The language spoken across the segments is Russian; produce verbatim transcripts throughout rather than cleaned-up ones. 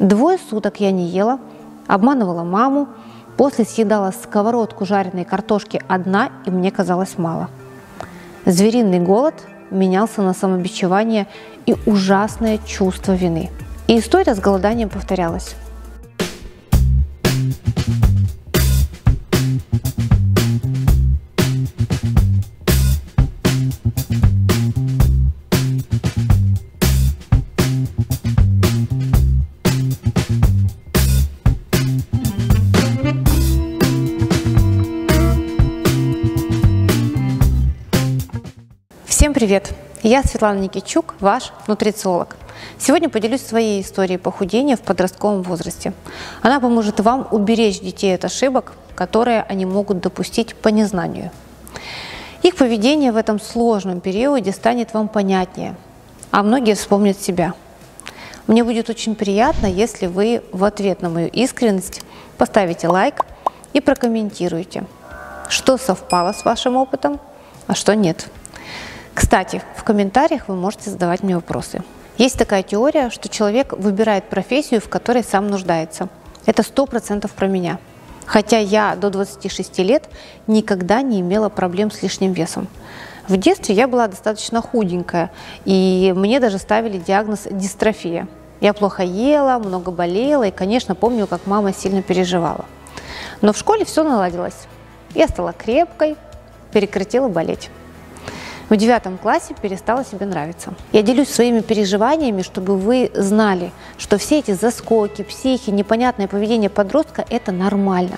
Двое суток я не ела, обманывала маму, после съедала сковородку жареной картошки одна, и мне казалось мало. Звериный голод менялся на самобичевание и ужасное чувство вины. И история с голоданием повторялась. Всем привет! Я Светлана Никичук, ваш нутрициолог. Сегодня поделюсь своей историей похудения в подростковом возрасте. Она поможет вам уберечь детей от ошибок, которые они могут допустить по незнанию. Их поведение в этом сложном периоде станет вам понятнее, а многие вспомнят себя. Мне будет очень приятно, если вы в ответ на мою искренность поставите лайк и прокомментируете, что совпало с вашим опытом, а что нет. Кстати, в комментариях вы можете задавать мне вопросы. Есть такая теория, что человек выбирает профессию, в которой сам нуждается. Это сто процентов про меня. Хотя я до двадцати шести лет никогда не имела проблем с лишним весом. В детстве я была достаточно худенькая, и мне даже ставили диагноз дистрофия. Я плохо ела, много болела, и, конечно, помню, как мама сильно переживала. Но в школе все наладилось. Я стала крепкой, прекратила болеть. В девятом классе перестала себе нравиться. Я делюсь своими переживаниями, чтобы вы знали, что все эти заскоки, психи, непонятное поведение подростка – это нормально.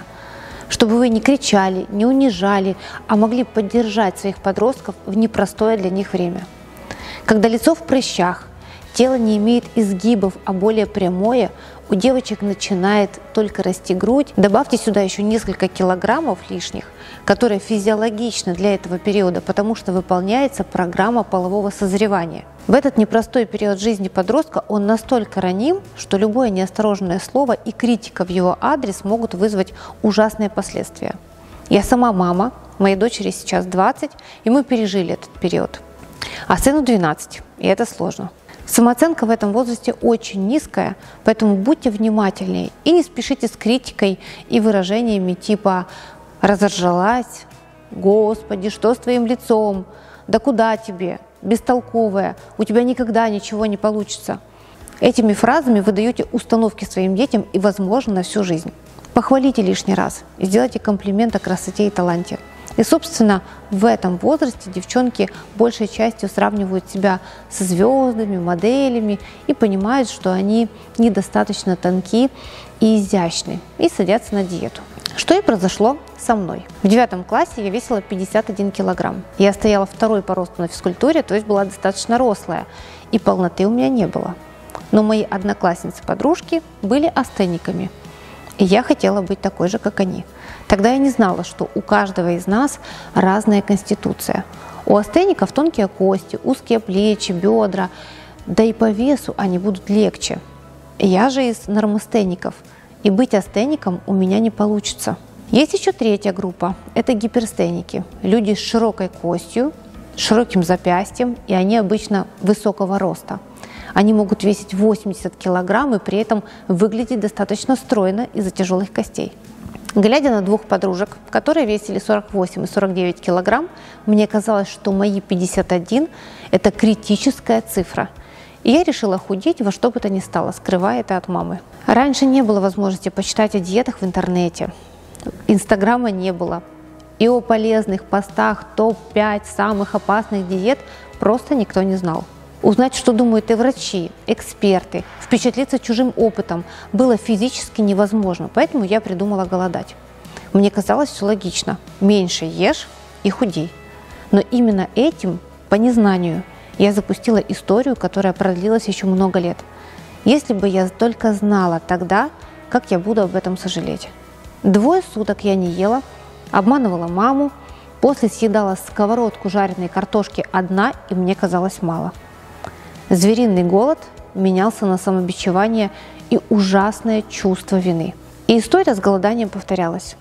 Чтобы вы не кричали, не унижали, а могли поддержать своих подростков в непростое для них время. Когда лицо в прыщах, тело не имеет изгибов, а более прямое, у девочек начинает только расти грудь. Добавьте сюда еще несколько килограммов лишних, которые физиологично для этого периода, потому что выполняется программа полового созревания. В этот непростой период жизни подростка он настолько раним, что любое неосторожное слово и критика в его адрес могут вызвать ужасные последствия. Я сама мама, моей дочери сейчас двадцать, и мы пережили этот период. А сыну двенадцать, и это сложно. Самооценка в этом возрасте очень низкая, поэтому будьте внимательнее и не спешите с критикой и выражениями типа «разоржалась», «Господи, что с твоим лицом?», «Да куда тебе?», «Бестолковая», «У тебя никогда ничего не получится». Этими фразами вы даете установки своим детям и, возможно, на всю жизнь. Похвалите лишний раз и сделайте комплимент о красоте и таланте. И, собственно, в этом возрасте девчонки большей частью сравнивают себя со звездами, моделями и понимают, что они недостаточно тонки и изящны, и садятся на диету. Что и произошло со мной. В девятом классе я весила пятьдесят один килограмм. Я стояла второй по росту на физкультуре, то есть была достаточно рослая, и полноты у меня не было. Но мои одноклассницы-подружки были астениками. И я хотела быть такой же, как они. Тогда я не знала, что у каждого из нас разная конституция. У астеников тонкие кости, узкие плечи, бедра, да и по весу они будут легче. Я же из нормастеников, и быть астеником у меня не получится. Есть еще третья группа – это гиперстеники, люди с широкой костью, широким запястьем, и они обычно высокого роста. Они могут весить восемьдесят килограмм и при этом выглядеть достаточно стройно из-за тяжелых костей. Глядя на двух подружек, которые весили сорок восемь и сорок девять килограмм, мне казалось, что мои пятьдесят один – это критическая цифра. И я решила худеть во что бы то ни стало, скрывая это от мамы. Раньше не было возможности почитать о диетах в интернете. Инстаграма не было. И о полезных постах топ пять самых опасных диет просто никто не знал. Узнать, что думают и врачи, эксперты, впечатлиться чужим опытом было физически невозможно, поэтому я придумала голодать. Мне казалось все логично – меньше ешь и худей. Но именно этим, по незнанию, я запустила историю, которая продлилась еще много лет. Если бы я только знала тогда, как я буду об этом сожалеть. Двое суток я не ела, обманывала маму, после съедала сковородку жареной картошки одна, и мне казалось мало. Звериный голод менялся на самобичевание и ужасное чувство вины. И история с голоданием повторялась.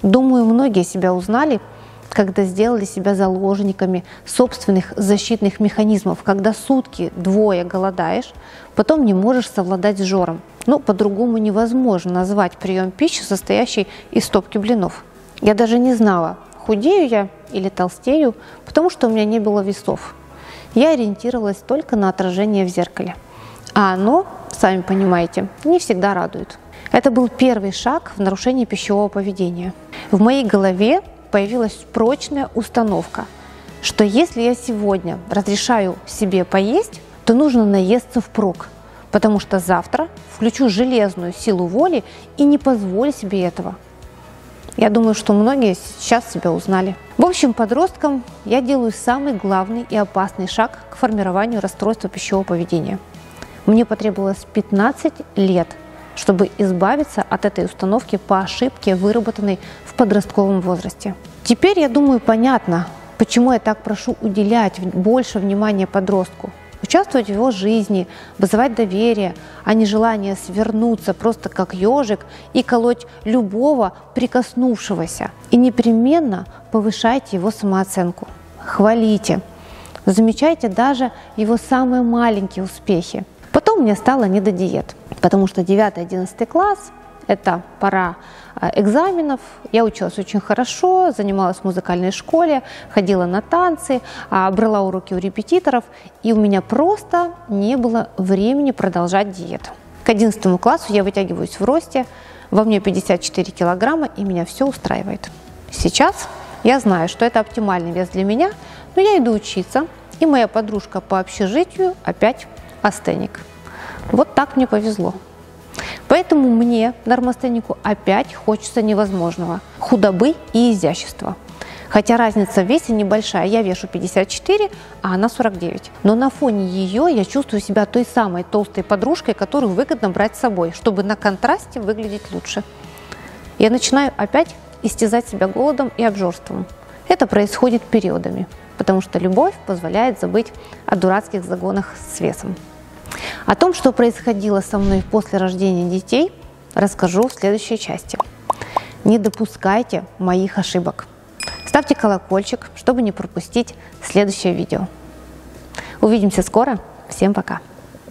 Думаю, многие себя узнали, когда сделали себя заложниками собственных защитных механизмов, когда сутки двое голодаешь, потом не можешь совладать с жором. Ну, по-другому невозможно назвать прием пищи, состоящий из стопки блинов. Я даже не знала, худею я или толстею, потому что у меня не было весов. Я ориентировалась только на отражение в зеркале. А оно, сами понимаете, не всегда радует. Это был первый шаг в нарушении пищевого поведения. В моей голове появилась прочная установка, что если я сегодня разрешаю себе поесть, то нужно наесться впрок, потому что завтра включу железную силу воли и не позволю себе этого. Я думаю, что многие сейчас себя узнали. В общем, подросткам я делаю самый главный и опасный шаг к формированию расстройства пищевого поведения. Мне потребовалось пятнадцать лет, чтобы избавиться от этой установки по ошибке, выработанной в подростковом возрасте. Теперь, я думаю, понятно, почему я так прошу уделять больше внимания подростку, участвовать в его жизни, вызывать доверие, а не желание свернуться просто как ежик и колоть любого прикоснувшегося. И непременно повышайте его самооценку, хвалите, замечайте даже его самые маленькие успехи. Потом мне стало не до диет, потому что девятый-одиннадцатый класс – это пора экзаменов. Я училась очень хорошо, занималась в музыкальной школе, ходила на танцы, брала уроки у репетиторов, и у меня просто не было времени продолжать диету. К одиннадцатому классу я вытягиваюсь в росте, во мне пятьдесят четыре килограмма, и меня все устраивает. Сейчас я знаю, что это оптимальный вес для меня, но я иду учиться, и моя подружка по общежитию опять астеник. Вот так мне повезло. Поэтому мне, нормастенику, опять хочется невозможного – худобы и изящества. Хотя разница в весе небольшая, я вешу пятьдесят четыре, а она сорок девять. Но на фоне ее я чувствую себя той самой толстой подружкой, которую выгодно брать с собой, чтобы на контрасте выглядеть лучше. Я начинаю опять истязать себя голодом и обжорством. Это происходит периодами, потому что любовь позволяет забыть о дурацких загонах с весом. О том, что происходило со мной после рождения детей, расскажу в следующей части. Не допускайте моих ошибок. Ставьте колокольчик, чтобы не пропустить следующее видео. Увидимся скоро. Всем пока!